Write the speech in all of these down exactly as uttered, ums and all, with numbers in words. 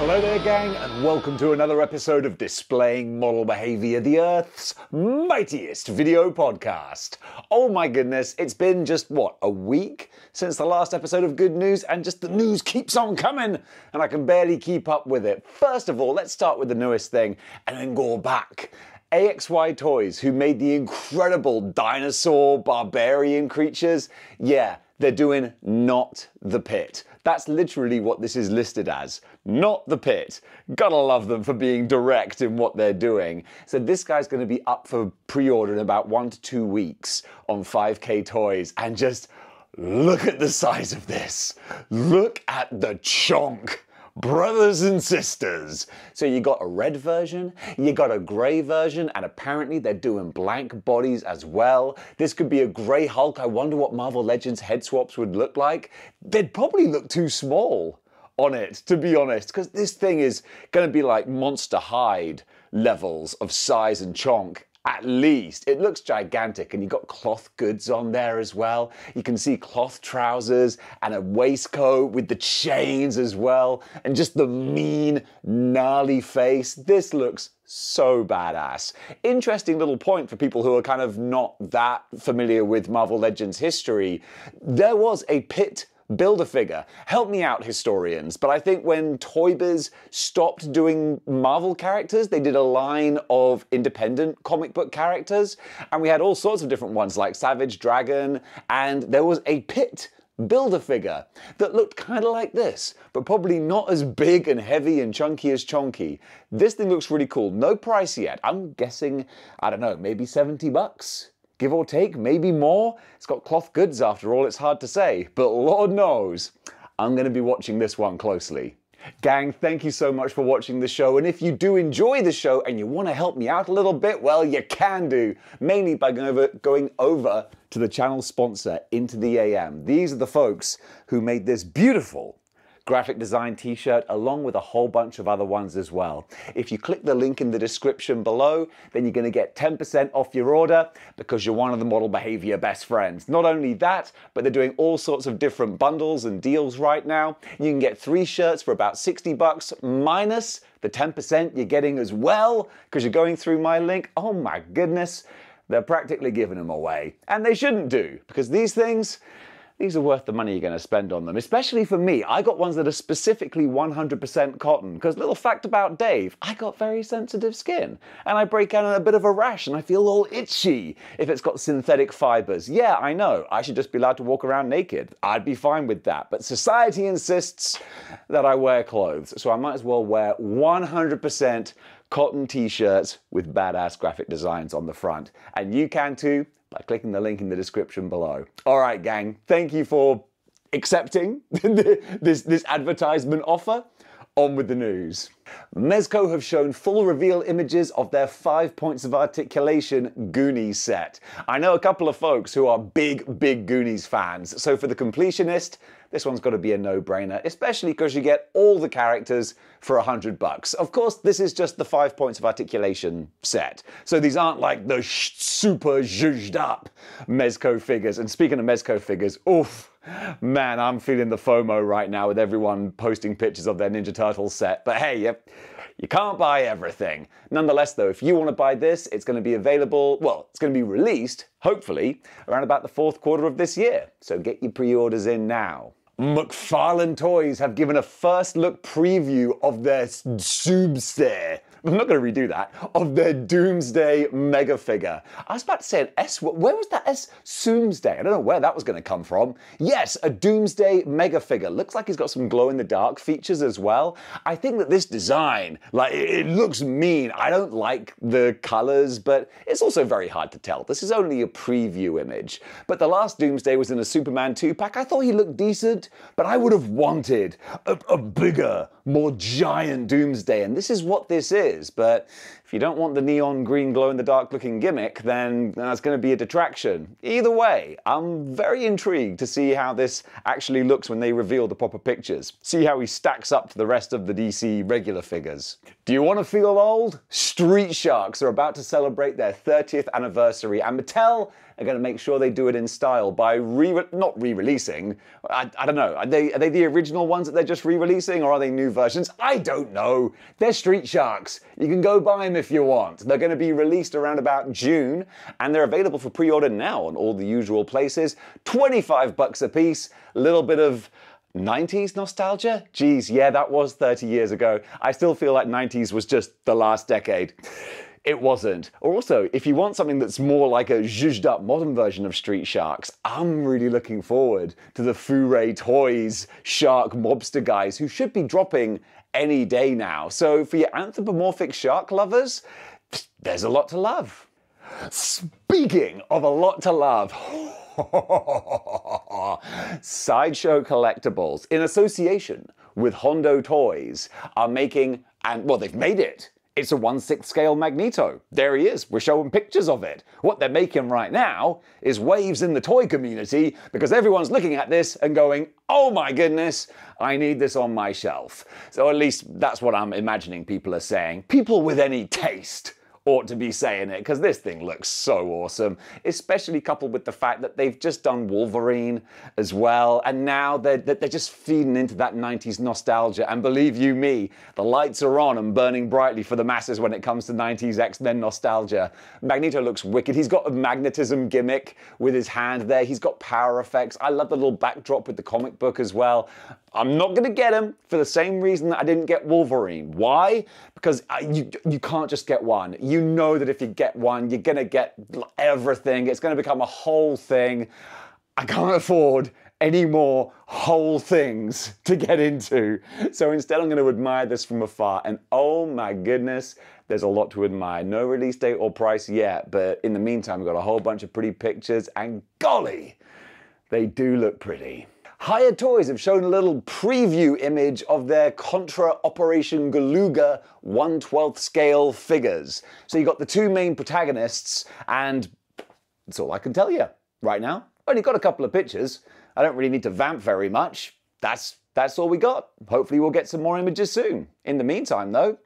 Hello there, gang, and welcome to another episode of Displaying Model Behavior, the Earth's mightiest video podcast. Oh my goodness, it's been just, what, a week since the last episode of Good News, and just the news keeps on coming, and I can barely keep up with it. First of all, let's start with the newest thing, and then go back. A X Y Toys, who made the incredible dinosaur barbarian creatures, yeah, they're doing Not the Pit. That's literally what this is listed as. Not the Pit. Gotta love them for being direct in what they're doing. So this guy's gonna be up for pre-order in about one to two weeks on five K Toys, and just look at the size of this. Look at the chonk. Brothers and sisters. So you got a red version, you got a grey version, and apparently they're doing blank bodies as well. This could be a grey Hulk. I wonder what Marvel Legends head swaps would look like. They'd probably look too small on it, to be honest, because this thing is going to be like Monster Hide levels of size and chonk. At least. It looks gigantic, and you've got cloth goods on there as well. You can see cloth trousers and a waistcoat with the chains as well, and just the mean, gnarly face. This looks so badass. Interesting little point for people who are kind of not that familiar with Marvel Legends history. There was a Pit Build-A-Figure. Help me out, historians, but I think when Toy Biz stopped doing Marvel characters, they did a line of independent comic book characters, and we had all sorts of different ones like Savage Dragon, and there was a Pit Build-A-Figure that looked kind of like this, but probably not as big and heavy and chunky as Chonky. This thing looks really cool. No price yet. I'm guessing, I don't know, maybe seventy bucks? Give or take, maybe more. It's got cloth goods after all, it's hard to say, but Lord knows, I'm gonna be watching this one closely. Gang, thank you so much for watching the show, and if you do enjoy the show and you wanna help me out a little bit, well, you can do, mainly by going over, going over to the channel sponsor, Into the A M. These are the folks who made this beautiful graphic design t-shirt, along with a whole bunch of other ones as well. If you click the link in the description below, then you're going to get ten percent off your order, because you're one of the Model Behavior best friends. Not only that, but they're doing all sorts of different bundles and deals right now. You can get three shirts for about sixty bucks, minus the ten percent you're getting as well, because you're going through my link. Oh my goodness, they're practically giving them away. And they shouldn't do, because these things, these are worth the money you're going to spend on them, especially for me. I got ones that are specifically one hundred percent cotton, because little fact about Dave, I got very sensitive skin, and I break out in a bit of a rash, and I feel all itchy if it's got synthetic fibers. Yeah, I know, I should just be allowed to walk around naked. I'd be fine with that, but society insists that I wear clothes, so I might as well wear one hundred percent cotton t-shirts with badass graphic designs on the front, and you can too, by clicking the link in the description below. All right, gang, thank you for accepting this, this advertisement offer. On with the news. Mezco have shown full reveal images of their five points of articulation Goonies set. I know a couple of folks who are big, big Goonies fans, so for the completionist, this one's got to be a no-brainer, especially because you get all the characters for a hundred bucks. Of course, this is just the five points of articulation set, so these aren't like the super zhuzhed up Mezco figures. And speaking of Mezco figures, oof. Man, I'm feeling the FOMO right now with everyone posting pictures of their Ninja Turtles set. But hey, you, you can't buy everything. Nonetheless, though, if you want to buy this, it's going to be available, well, it's going to be released, hopefully, around about the fourth quarter of this year. So get your pre-orders in now. McFarlane Toys have given a first look preview of their Doomsday. I'm not going to redo that. Of their Doomsday mega figure. I was about to say an S. Where was that S? Doomsday. I don't know where that was going to come from. Yes, a Doomsday mega figure. Looks like he's got some glow in the dark features as well. I think that this design, like, it looks mean. I don't like the colors, but it's also very hard to tell. This is only a preview image. But the last Doomsday was in a Superman two pack. I thought he looked decent, but I would have wanted a, a bigger, more giant Doomsday, and this is what this is. But If you don't want the neon green glow-in-the-dark looking gimmick, then that's going to be a detraction. Either way, I'm very intrigued to see how this actually looks when they reveal the proper pictures. See how he stacks up to the rest of the D C regular figures. Do you want to feel old? Street Sharks are about to celebrate their thirtieth anniversary, and Mattel are going to make sure they do it in style by re not re-releasing. I, I don't know. Are they, are they the original ones that they're just re-releasing, or are they new versions? I don't know. They're Street Sharks. You can go buy them if you want. They're going to be released around about June, and they're available for pre-order now on all the usual places. twenty-five bucks a piece. A little bit of nineties nostalgia? Geez, yeah, that was thirty years ago. I still feel like nineties was just the last decade. It wasn't. Or also, if you want something that's more like a zhuzhed up modern version of Street Sharks, I'm really looking forward to the Fouray Toys shark mobster guys who should be dropping any day now. So for your anthropomorphic shark lovers, there's a lot to love. Speaking of a lot to love, Sideshow Collectibles, in association with Hondo Toys, are making, and well, they've made it. It's a one sixth scale Magneto. There he is. We're showing pictures of it. What they're making right now is waves in the toy community because everyone's looking at this and going, oh my goodness, I need this on my shelf. So at least that's what I'm imagining people are saying. People with any taste ought to be saying it because this thing looks so awesome, especially coupled with the fact that they've just done Wolverine as well, and now they're, they're just feeding into that nineties nostalgia, and believe you me, the lights are on and burning brightly for the masses when it comes to nineties X-Men nostalgia. Magneto looks wicked. He's got a magnetism gimmick with his hand there. He's got power effects. I love the little backdrop with the comic book as well. I'm not going to get him for the same reason that I didn't get Wolverine. Why? Because I, you, you can't just get one. You know that if you get one, you're going to get everything. It's going to become a whole thing. I can't afford any more whole things to get into. So instead, I'm going to admire this from afar. And oh my goodness, there's a lot to admire. No release date or price yet. But in the meantime, we've got a whole bunch of pretty pictures. And golly, they do look pretty. Higher Toys have shown a little preview image of their Contra Operation Galuga one twelfth scale figures. So you've got the two main protagonists, and that's all I can tell you right now. Only got a couple of pictures. I don't really need to vamp very much. That's, that's all we got. Hopefully we'll get some more images soon. In the meantime, though,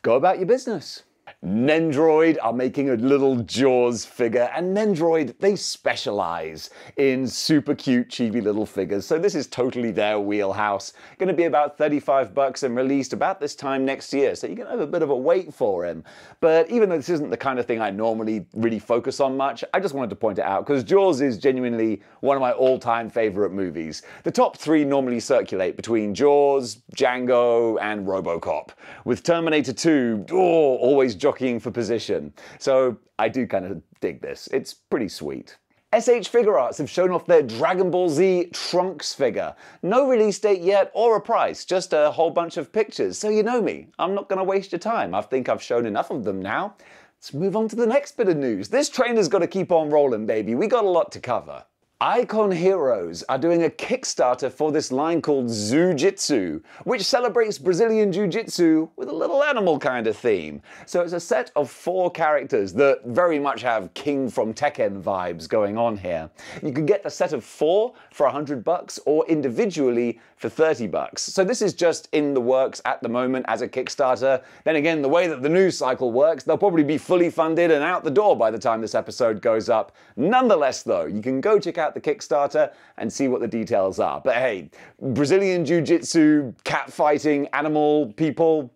go about your business. Nendoroid are making a little Jaws figure, and Nendoroid, they specialize in super cute chibi little figures, so this is totally their wheelhouse. Going to be about thirty-five bucks and released about this time next year, so you're going to have a bit of a wait for him. But even though this isn't the kind of thing I normally really focus on much, I just wanted to point it out because Jaws is genuinely one of my all-time favorite movies. The top three normally circulate between Jaws, Django, and RoboCop, with Terminator two oh, always jockeying for position. So I do kind of dig this. It's pretty sweet. S H Figure Arts have shown off their Dragon Ball Z Trunks figure. No release date yet or a price, just a whole bunch of pictures. So you know me, I'm not going to waste your time. I think I've shown enough of them now. Let's move on to the next bit of news. This train has got to keep on rolling, baby. We got a lot to cover. Icon Heroes are doing a Kickstarter for this line called Zoojitsu, which celebrates Brazilian Jiu-Jitsu with a little animal kind of theme. So it's a set of four characters that very much have King from Tekken vibes going on here. You can get the set of four for a hundred bucks or individually for thirty bucks. So this is just in the works at the moment as a Kickstarter. Then again, the way that the news cycle works, they'll probably be fully funded and out the door by the time this episode goes up. Nonetheless though, you can go check out the Kickstarter and see what the details are. But hey, Brazilian Jiu-Jitsu, cat fighting, animal people,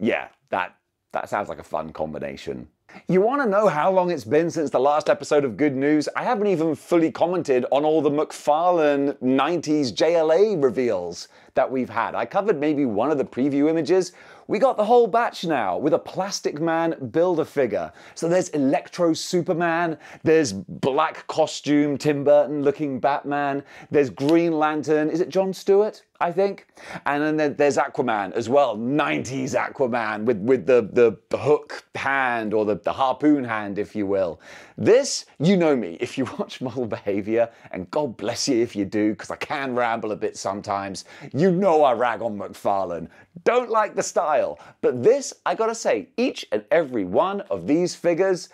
yeah, that, that sounds like a fun combination. You want to know how long it's been since the last episode of Good News? I haven't even fully commented on all the McFarlane nineties J L A reveals that we've had. I covered maybe one of the preview images. We got the whole batch now with a Plastic Man Build-A-Figure. So there's Electro Superman, there's black costume Tim Burton looking Batman, there's Green Lantern, is it Jon Stewart, I think? And then there's Aquaman as well, nineties Aquaman with, with the, the, the hook hand or the, the harpoon hand, if you will. This, you know me, if you watch Model Behavior, and God bless you if you do, because I can ramble a bit sometimes, you You know I rag on McFarlane. Don't like the style. But this, I gotta say, each and every one of these figures,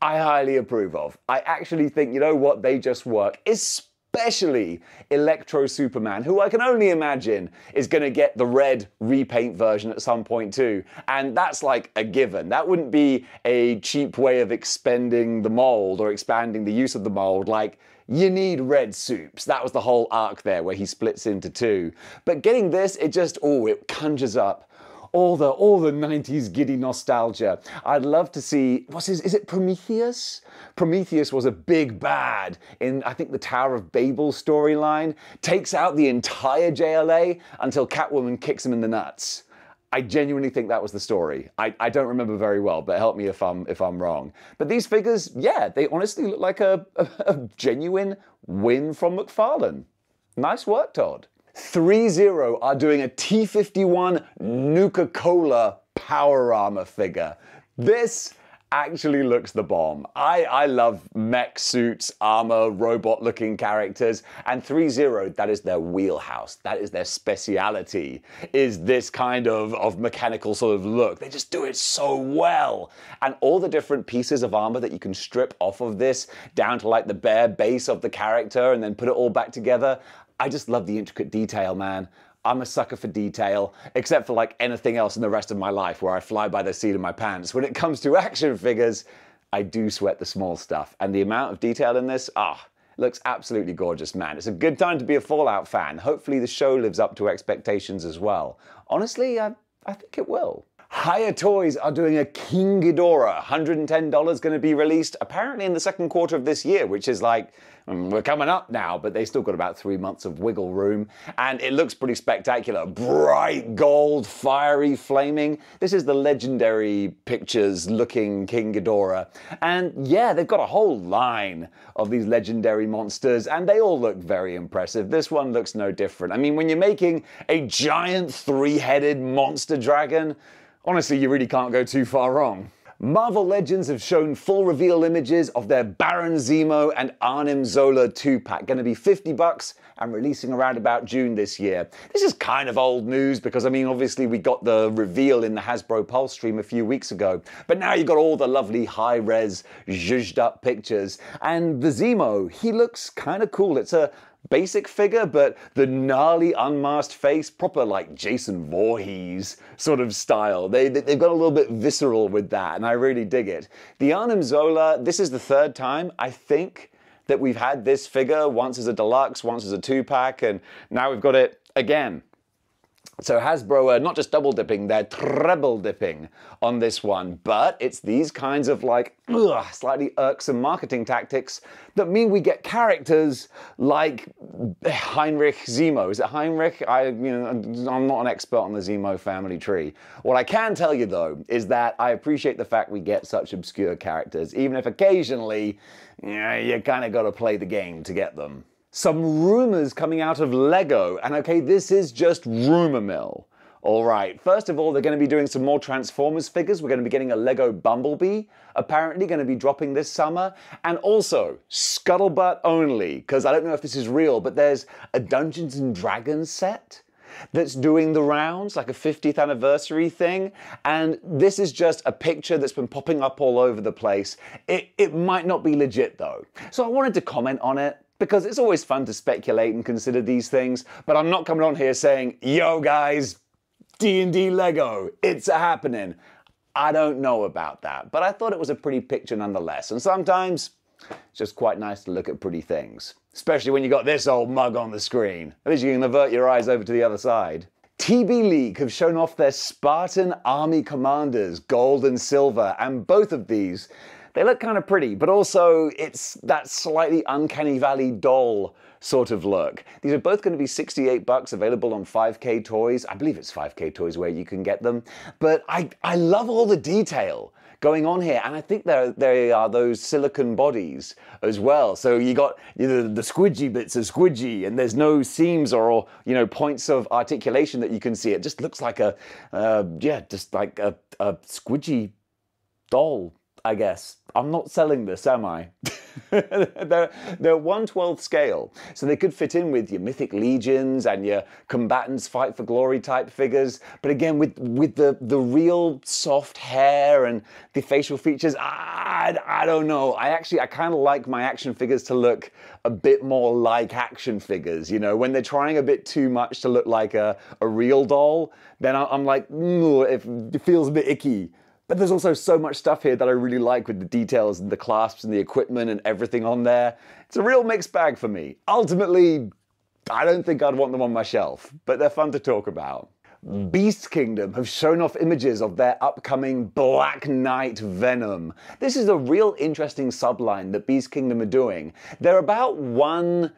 I highly approve of. I actually think, you know what, they just work. Especially Electro Superman, who I can only imagine is gonna get the red repaint version at some point too. And that's like a given. That wouldn't be a cheap way of expending the mold or expanding the use of the mold. Like, you need red soups. That was the whole arc there where he splits into two. But getting this, it just, oh, it conjures up all the all the nineties giddy nostalgia. I'd love to see, what's his, is it Prometheus? Prometheus was a big bad in, I think, the Tower of Babel storyline. Takes out the entire J L A until Catwoman kicks him in the nuts. I genuinely think that was the story. I, I don't remember very well, but help me if I'm, if I'm wrong. But these figures, yeah, they honestly look like a, a, a genuine win from McFarlane. Nice work, Todd. three zero are doing a T fifty-one Nuka-Cola Power Armor figure. This actually looks the bomb. I, I love mech suits, armor, robot-looking characters, and three zero, that is their wheelhouse. That is their speciality, is this kind of, of mechanical sort of look. They just do it so well. And all the different pieces of armor that you can strip off of this, down to like the bare base of the character and then put it all back together, I just love the intricate detail, man. I'm a sucker for detail, except for like anything else in the rest of my life where I fly by the seat of my pants. When it comes to action figures, I do sweat the small stuff. And the amount of detail in this, ah, looks absolutely gorgeous, man. It's a good time to be a Fallout fan. Hopefully the show lives up to expectations as well. Honestly, I, I think it will. Higher Toys are doing a King Ghidorah. one hundred and ten dollars going to be released apparently in the second quarter of this year, which is like, we're coming up now, but they still got about three months of wiggle room. And it looks pretty spectacular. Bright gold, fiery, flaming. This is the legendary pictures looking King Ghidorah. And yeah, they've got a whole line of these legendary monsters and they all look very impressive. This one looks no different. I mean, when you're making a giant three-headed monster dragon, honestly, you really can't go too far wrong. Marvel Legends have shown full reveal images of their Baron Zemo and Arnim Zola two-pack, gonna be fifty bucks and releasing around about June this year. This is kind of old news because, I mean, obviously we got the reveal in the Hasbro Pulse stream a few weeks ago, but now you've got all the lovely high-res, zhuzhed up pictures. And the Zemo, he looks kind of cool. It's a basic figure, but the gnarly unmasked face, proper like Jason Voorhees sort of style. They, they, they've got a little bit visceral with that and I really dig it. The Arnim Zola, this is the third time, I think, that we've had this figure, once as a deluxe, once as a two-pack, and now we've got it again. So Hasbro are not just double dipping, they're treble dipping on this one, but it's these kinds of like, ugh, slightly irksome marketing tactics that mean we get characters like Heinrich Zemo. Is it Heinrich? I, you know, I'm not an expert on the Zemo family tree. What I can tell you though, is that I appreciate the fact we get such obscure characters, even if occasionally, you know, you kind of got to play the game to get them. Some rumors coming out of LEGO, and okay, this is just rumor mill. All right, first of all, they're gonna be doing some more Transformers figures. We're gonna be getting a LEGO Bumblebee, apparently gonna be dropping this summer. And also, scuttlebutt only, because I don't know if this is real, but there's a Dungeons and Dragons set that's doing the rounds, like a fiftieth anniversary thing. And this is just a picture that's been popping up all over the place. It, it might not be legit though. So I wanted to comment on it, because it's always fun to speculate and consider these things, but I'm not coming on here saying, yo guys, D and D LEGO, it's a happening. I don't know about that, but I thought it was a pretty picture nonetheless, and sometimes it's just quite nice to look at pretty things, especially when you got this old mug on the screen. At least you can avert your eyes over to the other side. T B League have shown off their Spartan Army Commanders, gold and silver, and both of these, they look kind of pretty, but also it's that slightly uncanny valley doll sort of look. These are both going to be sixty-eight bucks, available on five K Toys. I believe it's five K Toys where you can get them. But I, I love all the detail going on here, and I think there, there are those silicon bodies as well. So you got, you know, the squidgy bits are squidgy, and there's no seams or, or you know, points of articulation that you can see. It just looks like a, uh, yeah, just like a, a squidgy doll. I guess. I'm not selling this, am I? they're, they're one twelfth scale, so they could fit in with your Mythic Legions and your Combatants Fight for Glory type figures, but again, with, with the, the real soft hair and the facial features, I, I don't know. I actually, I kind of like my action figures to look a bit more like action figures, you know? When they're trying a bit too much to look like a, a real doll, then I'm like, mm, it feels a bit icky. But there's also so much stuff here that I really like with the details and the clasps and the equipment and everything on there. It's a real mixed bag for me. Ultimately, I don't think I'd want them on my shelf, but they're fun to talk about. Beast Kingdom have shown off images of their upcoming Black Knight Venom. This is a real interesting subline that Beast Kingdom are doing. They're about one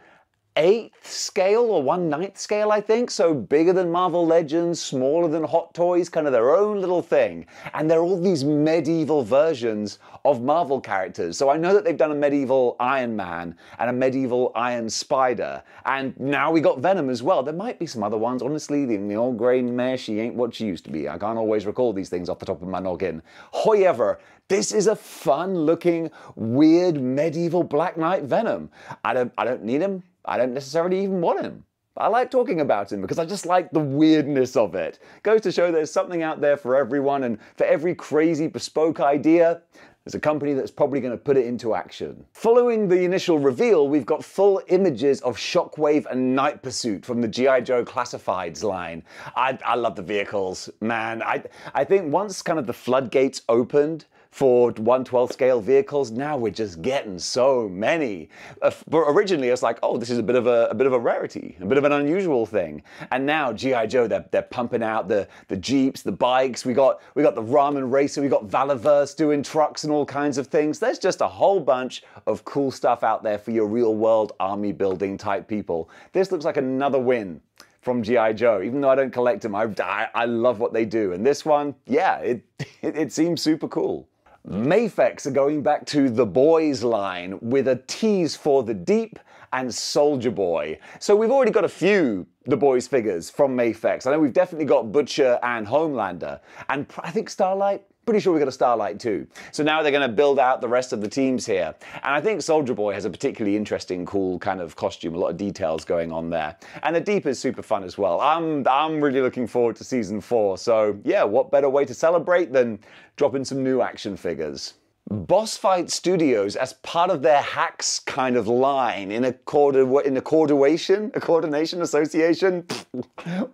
eighth scale or one ninth scale, I think. So bigger than Marvel Legends, smaller than Hot Toys, kind of their own little thing. And they're all these medieval versions of Marvel characters. So I know that they've done a medieval Iron Man and a medieval Iron Spider. And now we got Venom as well. There might be some other ones. Honestly, the old grey mare, she ain't what she used to be. I can't always recall these things off the top of my noggin. However, this is a fun-looking, weird, medieval Black Knight Venom. I don't, I don't need him. I don't necessarily even want him. I like talking about him because I just like the weirdness of it. Goes to show there's something out there for everyone, and for every crazy bespoke idea, there's a company that's probably going to put it into action. Following the initial reveal, we've got full images of Shockwave and Night Pursuit from the G I Joe Classifieds line. I, I love the vehicles, man. I, I think once kind of the floodgates opened for one twelfth scale vehicles, now we're just getting so many. Uh, but originally it's like, oh, this is a bit of a, a bit of a rarity, a bit of an unusual thing. And now G I Joe, they're, they're pumping out the, the Jeeps, the bikes, we got, we got the Ramen Racer, we got Valiverse doing trucks and all kinds of things. There's just a whole bunch of cool stuff out there for your real world army building type people. This looks like another win from G I Joe. Even though I don't collect them, I, I, I love what they do. And this one, yeah, it, it, it seems super cool. Mafex are going back to the Boys line with a tease for The Deep and Soldier Boy. So we've already got a few The Boys figures from Mafex. I know we've definitely got Butcher and Homelander, and I think Starlight. Pretty sure we got a Starlight too. So now they're going to build out the rest of the teams here. And I think Soldier Boy has a particularly interesting, cool kind of costume, a lot of details going on there. And The Deep is super fun as well. I'm, I'm really looking forward to season four. So yeah, what better way to celebrate than dropping some new action figures. Boss Fight Studios, as part of their Hacks kind of line, in a in a coordination, a coordination association,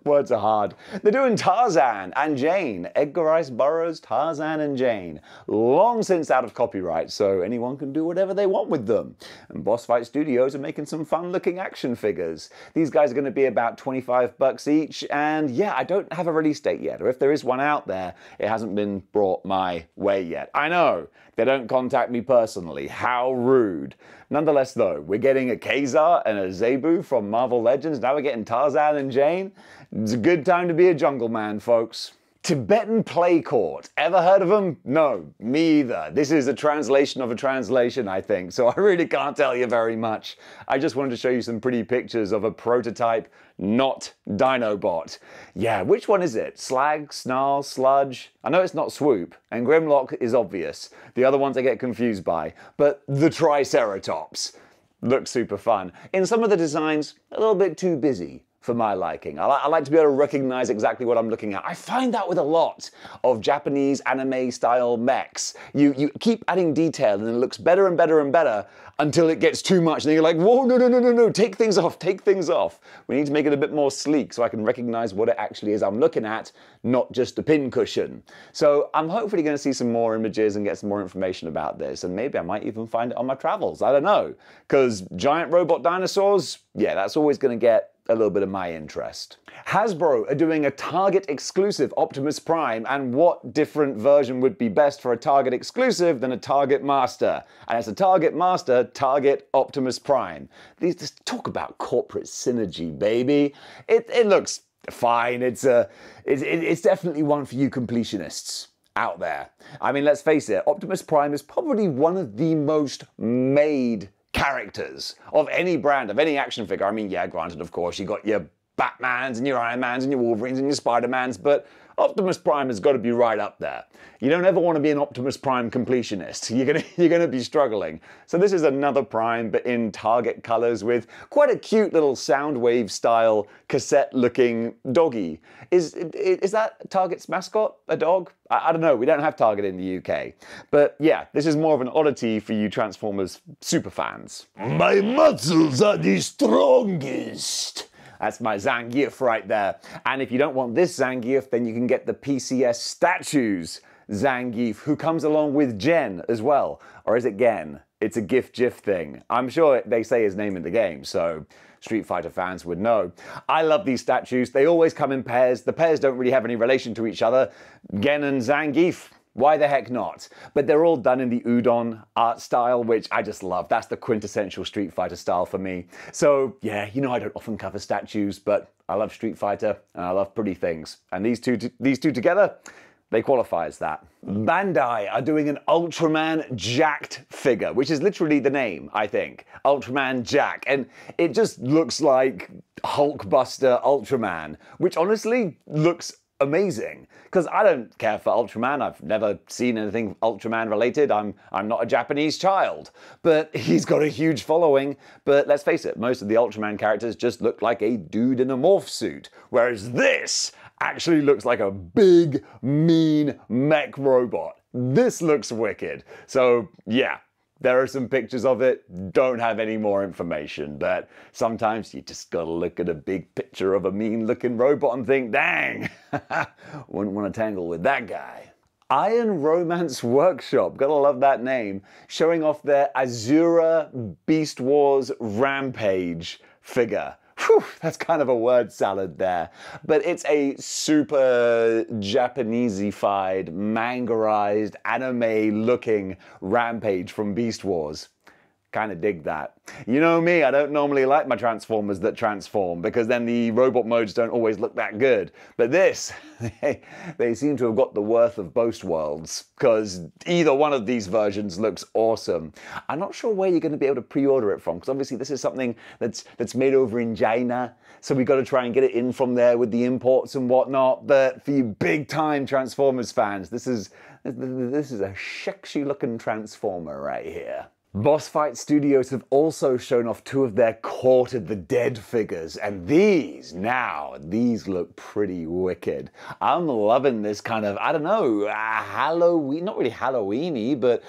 words are hard. They're doing Tarzan and Jane, Edgar Rice Burroughs, Tarzan and Jane. Long since out of copyright, so anyone can do whatever they want with them. And Boss Fight Studios are making some fun-looking action figures. These guys are going to be about twenty-five bucks each, and yeah, I don't have a release date yet, or if there is one out there, it hasn't been brought my way yet. I know. They don't contact me personally. How rude. Nonetheless, though, we're getting a Kazar and a Zebu from Marvel Legends. Now we're getting Tarzan and Jane. It's a good time to be a jungle man, folks. Tibetan Play Court. Ever heard of them? No, me either. This is a translation of a translation, I think, so I really can't tell you very much. I just wanted to show you some pretty pictures of a prototype, not Dinobot. Yeah, which one is it? Slag, Snarl, Sludge? I know it's not Swoop, and Grimlock is obvious. The other ones I get confused by. But the Triceratops looks super fun. In some of the designs, a little bit too busy for my liking. I, li I like to be able to recognize exactly what I'm looking at. I find that with a lot of Japanese anime style mechs. You, you keep adding detail and it looks better and better and better until it gets too much. And then you're like, whoa, no, no, no, no, no, take things off, take things off. We need to make it a bit more sleek so I can recognize what it actually is I'm looking at, not just a pin cushion. So I'm hopefully going to see some more images and get some more information about this. And maybe I might even find it on my travels. I don't know. Because giant robot dinosaurs, yeah, that's always going to get a little bit of my interest. Hasbro are doing a Target exclusive Optimus Prime, and what different version would be best for a Target exclusive than a Target Master? And it's a Target Master, Target Optimus Prime. These just talk about corporate synergy, baby. It, it looks fine. It's, a, it's, it's definitely one for you completionists out there. I mean, let's face it, Optimus Prime is probably one of the most made characters of any brand, of any action figure. I mean, yeah, granted, of course, you got your Batmans and your Iron Mans and your Wolverines and your Spider-Mans, but Optimus Prime has got to be right up there. You don't ever want to be an Optimus Prime completionist. You're gonna, you're gonna be struggling. So this is another Prime, but in Target colors with quite a cute little Soundwave style cassette looking doggy. Is, is that Target's mascot, a dog? I, I don't know, we don't have Target in the U K. But yeah, this is more of an oddity for you Transformers superfans. My muscles are the strongest. That's my Zangief right there. And if you don't want this Zangief, then you can get the P C S statues Zangief, who comes along with Gen as well. Or is it Gen? It's a GIF GIF thing. I'm sure they say his name in the game, so Street Fighter fans would know. I love these statues. They always come in pairs. The pairs don't really have any relation to each other. Gen and Zangief. Why the heck not? But they're all done in the udon art style, which I just love. That's the quintessential Street Fighter style for me. So yeah, you know I don't often cover statues, but I love Street Fighter and I love pretty things. And these two, these two together, they qualify as that. Bandai are doing an Ultraman Jacked figure, which is literally the name, I think. Ultraman Jack. And it just looks like Hulkbuster Ultraman, which honestly looks amazing, because I don't care for Ultraman. I've never seen anything Ultraman related. I'm I'm not a Japanese child, but he's got a huge following. But let's face it, most of the Ultraman characters just look like a dude in a morph suit, whereas this actually looks like a big, mean mech robot. This looks wicked. So yeah, there are some pictures of it, don't have any more information, but sometimes you just gotta look at a big picture of a mean looking robot and think, dang, wouldn't wanna tangle with that guy. Iron Romance Workshop, gotta love that name, showing off their Azura Beast Wars Rampage figure. Whew, that's kind of a word salad there. But it's a super Japanese-ified, mangarized, anime-looking Rampage from Beast Wars. Kind of dig that. You know me, I don't normally like my Transformers that transform, because then the robot modes don't always look that good. But this, they, they seem to have got the worth of both worlds, because either one of these versions looks awesome. I'm not sure where you're going to be able to pre-order it from, because obviously this is something that's that's made over in China, so we've got to try and get it in from there with the imports and whatnot. But for you big-time Transformers fans, this is, this is a sexy-looking Transformer right here. Boss Fight Studios have also shown off two of their Court of the Dead figures, and these now, these look pretty wicked. I'm loving this kind of, I don't know, uh, Halloween, not really Halloween-y, but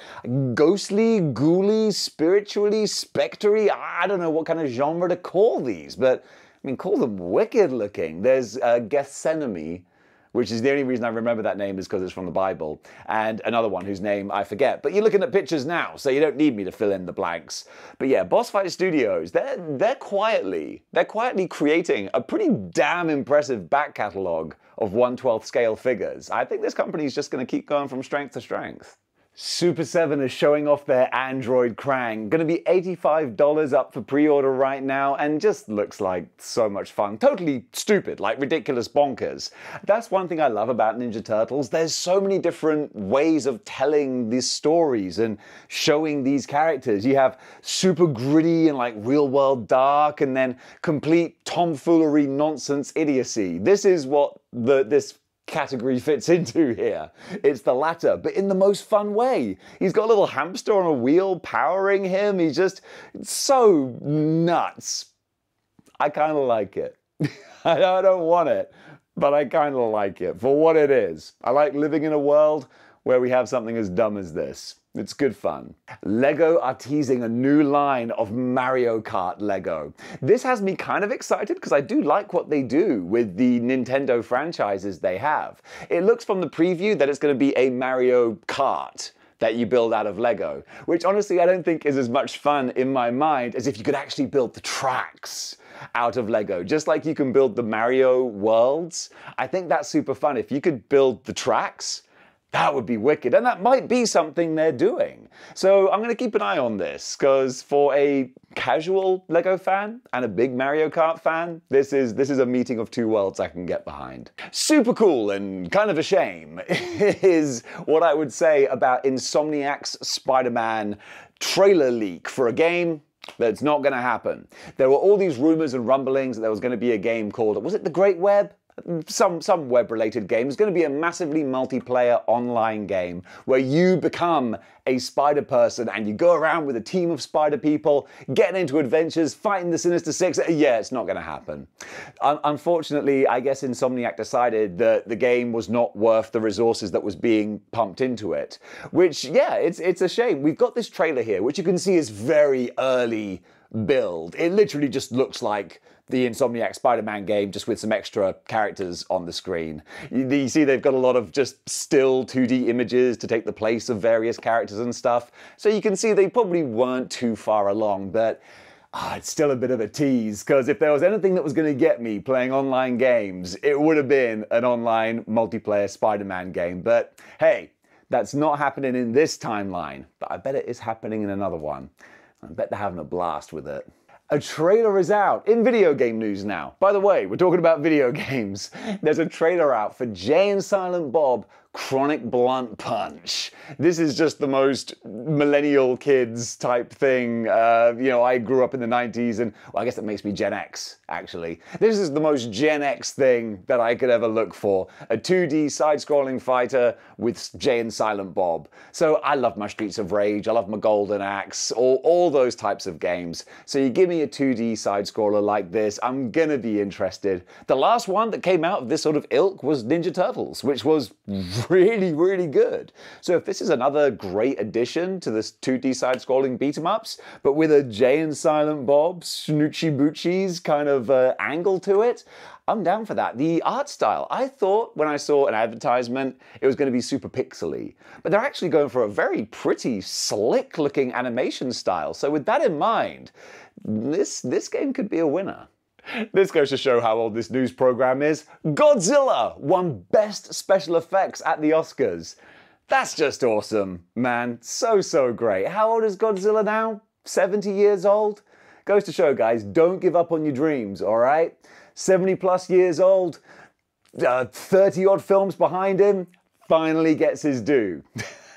ghostly, ghouly, spiritually, spectre-y, I don't know what kind of genre to call these, but I mean, call them wicked looking. There's uh, Gethsemane, which is the only reason I remember that name is because it's from the Bible, and another one whose name I forget. But you're looking at pictures now, so you don't need me to fill in the blanks. But yeah, Boss Fight Studios, they're, they're quietly, they're quietly creating a pretty damn impressive back catalogue of one twelfth scale figures. I think this company's just going to keep going from strength to strength. Super seven is showing off their Android Krang. Gonna be eighty-five dollars up for pre-order right now, and just looks like so much fun. Totally stupid, like ridiculous bonkers. That's one thing I love about Ninja Turtles. There's so many different ways of telling these stories and showing these characters. You have super gritty and like real world dark, and then complete tomfoolery, nonsense, idiocy. This is what the, this category fits into here. It's the latter, but in the most fun way. He's got a little hamster on a wheel powering him. He's just so nuts. I kind of like it. I don't want it, but I kind of like it for what it is. I like living in a world where we have something as dumb as this. It's good fun. LEGO are teasing a new line of Mario Kart LEGO. This has me kind of excited because I do like what they do with the Nintendo franchises they have. It looks from the preview that it's going to be a Mario Kart that you build out of LEGO, which honestly I don't think is as much fun in my mind as if you could actually build the tracks out of LEGO. Just like you can build the Mario worlds, I think that's super fun. If you could build the tracks, that would be wicked, and that might be something they're doing. So I'm going to keep an eye on this, because for a casual LEGO fan and a big Mario Kart fan, this is, this is a meeting of two worlds I can get behind. Super cool and kind of a shame is what I would say about Insomniac's Spider-Man trailer leak for a game that's not going to happen. There were all these rumors and rumblings that there was going to be a game called, was it The Great Web? some, some web-related game. It's going to be a massively multiplayer online game where you become a spider person and you go around with a team of spider people, getting into adventures, fighting the Sinister Six. Yeah, it's not going to happen. Um, unfortunately, I guess Insomniac decided that the game was not worth the resources that was being pumped into it, which, yeah, it's, it's a shame. We've got this trailer here, which you can see is very early build. It literally just looks like the Insomniac Spider-Man game, just with some extra characters on the screen. You, you see they've got a lot of just still two D images to take the place of various characters and stuff. So you can see they probably weren't too far along, but ah, it's still a bit of a tease, because if there was anything that was going to get me playing online games, it would have been an online multiplayer Spider-Man game. But hey, that's not happening in this timeline, but I bet it is happening in another one. I bet they're having a blast with it. A trailer is out in video game news now. By the way, we're talking about video games. There's a trailer out for Jay and Silent Bob Chronic Blunt Punch. This is just the most millennial kids type thing. Uh, you know, I grew up in the nineties, and well, I guess that makes me Gen X, actually. This is the most Gen X thing that I could ever look for. A two D side-scrolling fighter with Jay and Silent Bob. So I love my Streets of Rage, I love my Golden Axe, all, all those types of games. So you give me a two D side-scroller like this, I'm gonna be interested. The last one that came out of this sort of ilk was Ninja Turtles, which was really, really good. So if this is another great addition to this two D side-scrolling beat-em-ups, but with a Jay and Silent Bob, Snoochie Boochies kind of uh, angle to it, I'm down for that. The art style, I thought when I saw an advertisement, it was going to be super pixely, but they're actually going for a very pretty, slick-looking animation style. So with that in mind, this, this game could be a winner. This goes to show how old this news program is. Godzilla won Best Special Effects at the Oscars. That's just awesome, man. So, so great. How old is Godzilla now? seventy years old? Goes to show, guys, don't give up on your dreams, all right? seventy plus years old, uh, thirty odd films behind him, finally gets his due.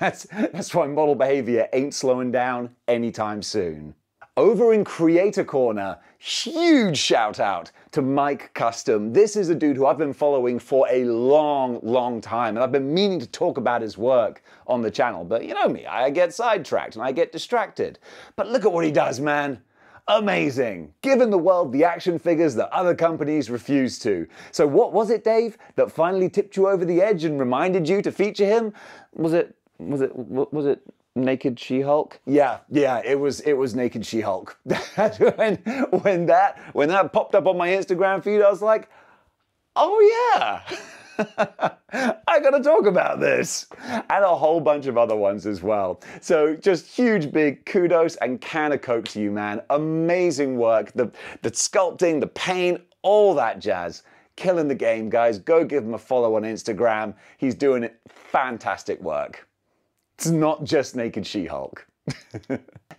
That's, that's why model behavior ain't slowing down anytime soon. Over in Creator Corner, huge shout out to Mike Custom. This is a dude who I've been following for a long, long time, and I've been meaning to talk about his work on the channel, but you know me, I get sidetracked and I get distracted. But look at what he does, man. Amazing! Giving the world the action figures that other companies refuse to. So what was it, Dave, that finally tipped you over the edge and reminded you to feature him? Was it, was it, was it? Naked She-Hulk? Yeah, yeah, it was it was Naked She-Hulk. when, when that when that popped up on my Instagram feed, I was like, oh yeah. I gotta talk about this. And a whole bunch of other ones as well. So just huge big kudos and can of Coke to you, man. Amazing work. The the sculpting, the paint, all that jazz. Killing the game, guys. Go give him a follow on Instagram. He's doing fantastic work. It's not just Naked She-Hulk.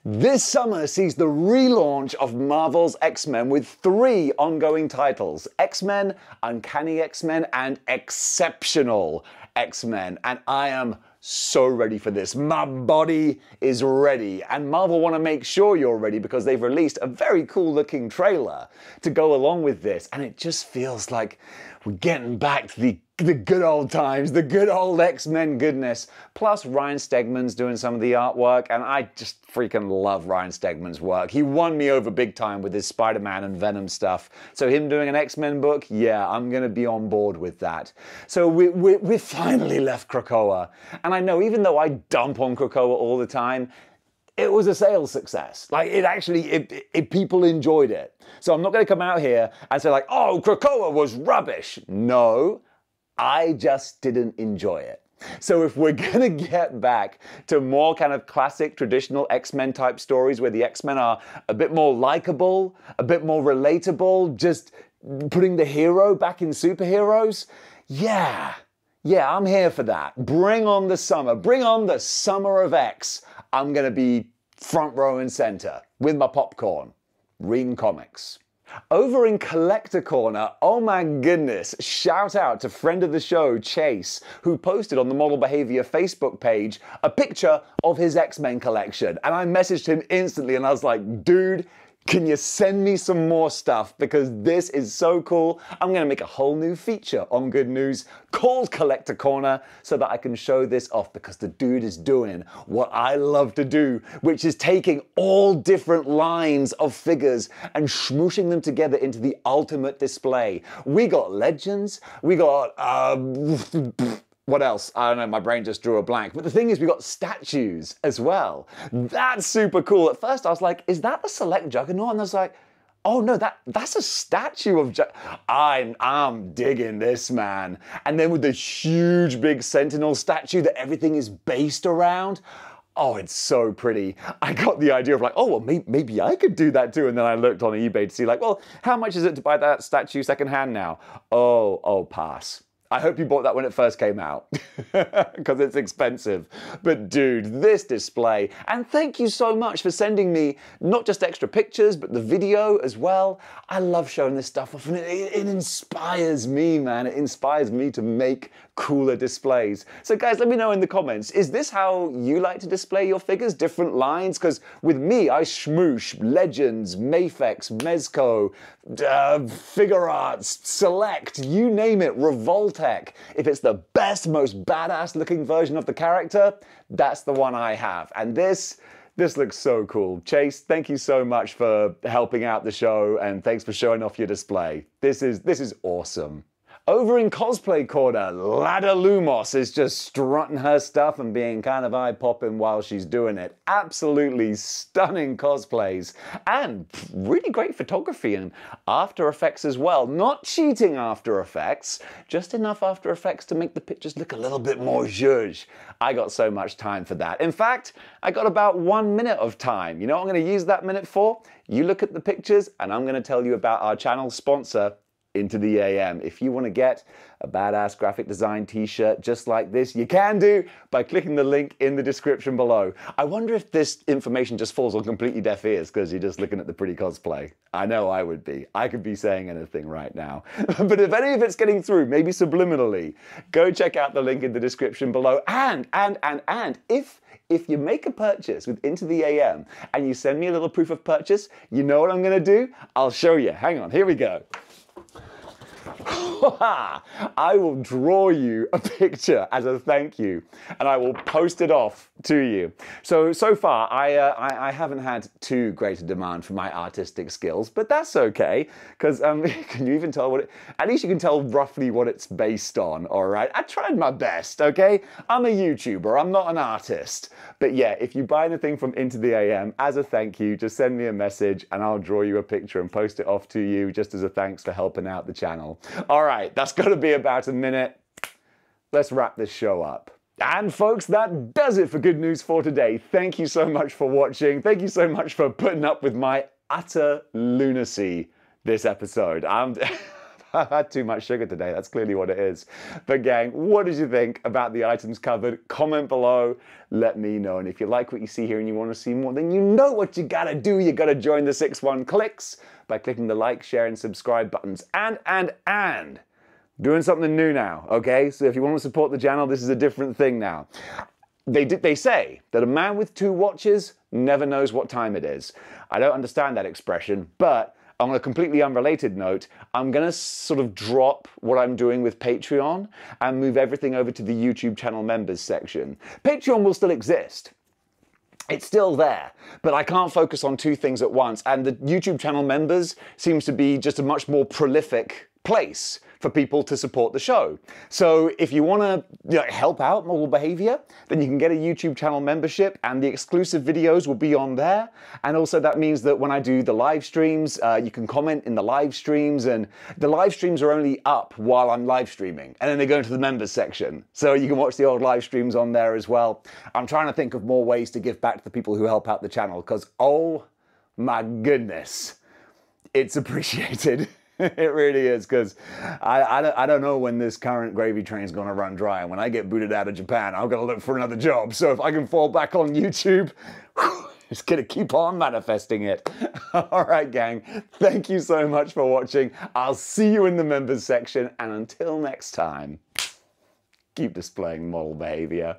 This summer sees the relaunch of Marvel's X-Men with three ongoing titles: X-Men, Uncanny X-Men, and Exceptional X-Men. And I am so ready for this. My body is ready. And Marvel want to make sure you're ready, because they've released a very cool looking trailer to go along with this. And it just feels like we're getting back to the The good old times, the good old X-Men goodness. Plus Ryan Stegman's doing some of the artwork, and I just freaking love Ryan Stegman's work. He won me over big time with his Spider-Man and Venom stuff. So him doing an X-Men book, yeah, I'm gonna be on board with that. So we, we, we finally left Krakoa. And I know, even though I dump on Krakoa all the time, it was a sales success. Like, it actually, it, it, it, people enjoyed it. So I'm not gonna come out here and say like, oh, Krakoa was rubbish. No. I just didn't enjoy it. So if we're gonna get back to more kind of classic, traditional X-Men type stories where the X-Men are a bit more likable, a bit more relatable, just putting the hero back in superheroes, yeah, yeah, I'm here for that. Bring on the summer, bring on the summer of X. I'm gonna be front row and center with my popcorn, reading comics. Over in Collector Corner, oh my goodness, shout out to friend of the show, Chase, who posted on the Model Behavior Facebook page a picture of his X-Men collection. And I messaged him instantly and I was like, dude, can you send me some more stuff? Because this is so cool. I'm going to make a whole new feature on Good News called Collector Corner so that I can show this off, because the dude is doing what I love to do, which is taking all different lines of figures and smooshing them together into the ultimate display. We got Legends, we got... Uh, What else? I don't know, my brain just drew a blank. But the thing is, we got statues as well. That's super cool. At first I was like, is that the Select Juggernaut? And I was like, oh no, that, that's a statue of Ju- I'm, I'm digging this, man. And then with the huge big Sentinel statue that everything is based around, oh, it's so pretty. I got the idea of like, oh, well, maybe, maybe I could do that too. And then I looked on eBay to see like, well, how much is it to buy that statue secondhand now? Oh, oh, pass. I hope you bought that when it first came out, because it's expensive. But dude, this display, and thank you so much for sending me not just extra pictures, but the video as well. I love showing this stuff off, and it, it inspires me, man. It inspires me to make cooler displays. So guys, let me know in the comments, is this how you like to display your figures? Different lines? Because with me, I schmoosh Legends, Mafex, Mezco, uh, Figure Arts, Select, you name it, Revolta. If it's the best, most badass looking version of the character, that's the one I have. And this, this looks so cool. Chase, thank you so much for helping out the show, and thanks for showing off your display. This is, this is awesome. Over in Cosplay Corner, Lada Lumos is just strutting her stuff and being kind of eye-popping while she's doing it. Absolutely stunning cosplays and really great photography and After Effects as well. Not cheating After Effects, just enough After Effects to make the pictures look a little bit more zhuzh. I got so much time for that. In fact, I got about one minute of time. You know what I'm going to use that minute for? You look at the pictures and I'm going to tell you about our channel sponsor, Into the A M. If you want to get a badass graphic design t-shirt just like this, you can do by clicking the link in the description below. I wonder if this information just falls on completely deaf ears because you're just looking at the pretty cosplay. I know I would be. I could be saying anything right now. But if any of it's getting through, maybe subliminally, go check out the link in the description below. And, and, and, and, if If you make a purchase with Into the A M and you send me a little proof of purchase, you know what I'm going to do? I'll show you. Hang on, here we go. I will draw you a picture as a thank you, and I will post it off to you. So, so far, I, uh, I, I haven't had too great a demand for my artistic skills, but that's okay, because um, can you even tell what it... At least you can tell roughly what it's based on, all right? I tried my best, okay? I'm a YouTuber, I'm not an artist. But yeah, if you buy anything from Into the A M, as a thank you, just send me a message, and I'll draw you a picture and post it off to you, just as a thanks for helping out the channel. All right, that's got to be about a minute. Let's wrap this show up. And folks, that does it for Good News for today. Thank you so much for watching. Thank you so much for putting up with my utter lunacy this episode. I'm... I've had too much sugar today, that's clearly what it is. But gang, what did you think about the items covered? Comment below, let me know. And if you like what you see here and you want to see more, then you know what you gotta do. You gotta join the six one Clicks by clicking the like, share, and subscribe buttons. And, and, and, doing something new now, okay? So if you want to support the channel, this is a different thing now. They, did, they say that a man with two watches never knows what time it is. I don't understand that expression, but on a completely unrelated note, I'm going to sort of drop what I'm doing with Patreon and move everything over to the YouTube channel members section. Patreon will still exist. It's still there, but I can't focus on two things at once, and the YouTube channel members seems to be just a much more prolific place for people to support the show. So if you want to, you know, help out Model Behavior, then you can get a YouTube channel membership and the exclusive videos will be on there. And also that means that when I do the live streams, uh, you can comment in the live streams, and the live streams are only up while I'm live streaming, and then they go into the members section. So you can watch the old live streams on there as well. I'm trying to think of more ways to give back to the people who help out the channel, because oh my goodness, it's appreciated. It really is, because I, I, don't, I don't know when this current gravy train's going to run dry. And when I get booted out of Japan, I'm going to look for another job. So if I can fall back on YouTube, whew, it's going to keep on manifesting it. All right, gang. Thank you so much for watching. I'll see you in the members section. And until next time, keep displaying model behavior.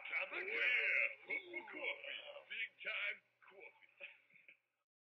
Out of the way for coffee. Big time